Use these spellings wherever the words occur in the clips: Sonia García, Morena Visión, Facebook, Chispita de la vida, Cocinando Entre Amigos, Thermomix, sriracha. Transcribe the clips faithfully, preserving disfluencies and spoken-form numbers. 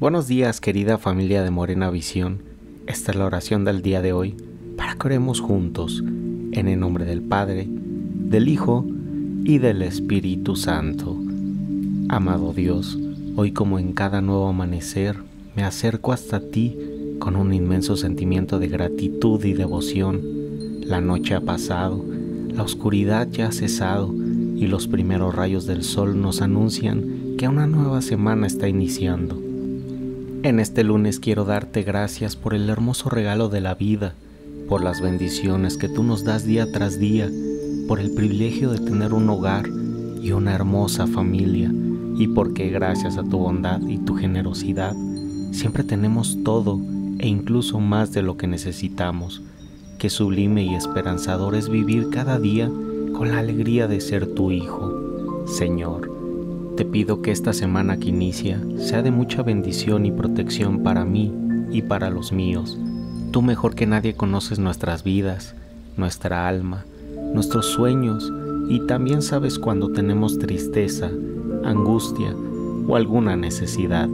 Buenos días, querida familia de Morena Visión. Esta es la oración del día de hoy para que oremos juntos en el nombre del Padre, del Hijo y del Espíritu Santo. Amado Dios, hoy como en cada nuevo amanecer, me acerco hasta ti con un inmenso sentimiento de gratitud y devoción. La noche ha pasado, la oscuridad ya ha cesado y los primeros rayos del sol nos anuncian que una nueva semana está iniciando. En este lunes quiero darte gracias por el hermoso regalo de la vida, por las bendiciones que tú nos das día tras día, por el privilegio de tener un hogar y una hermosa familia, y porque gracias a tu bondad y tu generosidad siempre tenemos todo e incluso más de lo que necesitamos. Qué sublime y esperanzador es vivir cada día con la alegría de ser tu hijo. Señor, te pido que esta semana que inicia sea de mucha bendición y protección para mí y para los míos. Tú mejor que nadie conoces nuestras vidas, nuestra alma, nuestros sueños, y también sabes cuando tenemos tristeza, angustia o alguna necesidad.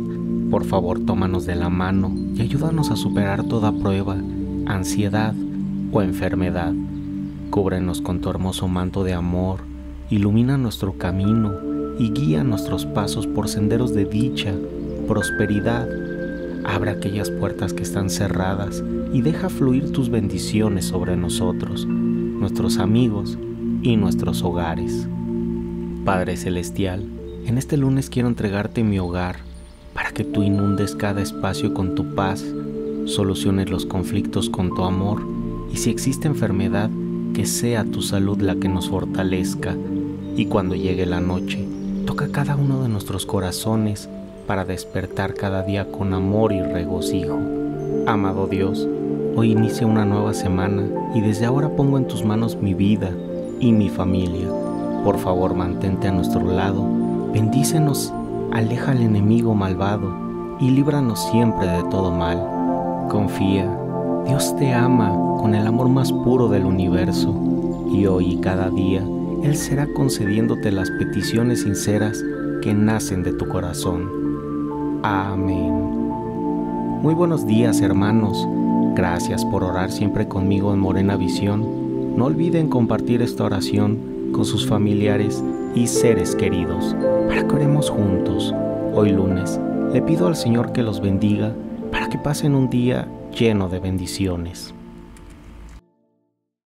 Por favor, tómanos de la mano y ayúdanos a superar toda prueba, ansiedad o enfermedad. Cúbrenos con tu hermoso manto de amor, ilumina nuestro camino y guía nuestros pasos por senderos de dicha, prosperidad. Abre aquellas puertas que están cerradas y deja fluir tus bendiciones sobre nosotros, nuestros amigos y nuestros hogares. Padre Celestial, en este lunes quiero entregarte mi hogar para que tú inundes cada espacio con tu paz, soluciones los conflictos con tu amor, y si existe enfermedad, que sea tu salud la que nos fortalezca. Y cuando llegue la noche, toca cada uno de nuestros corazones para despertar cada día con amor y regocijo. Amado Dios, hoy inicia una nueva semana y desde ahora pongo en tus manos mi vida y mi familia. Por favor, mantente a nuestro lado, bendícenos, aleja al enemigo malvado y líbranos siempre de todo mal. Confía, Dios te ama con el amor más puro del universo, y hoy y cada día Él será concediéndote las peticiones sinceras que nacen de tu corazón. Amén. Muy buenos días, hermanos. Gracias por orar siempre conmigo en Morena Visión. No olviden compartir esta oración con sus familiares y seres queridos para que oremos juntos. Hoy lunes le pido al Señor que los bendiga para que pasen un día lleno de bendiciones.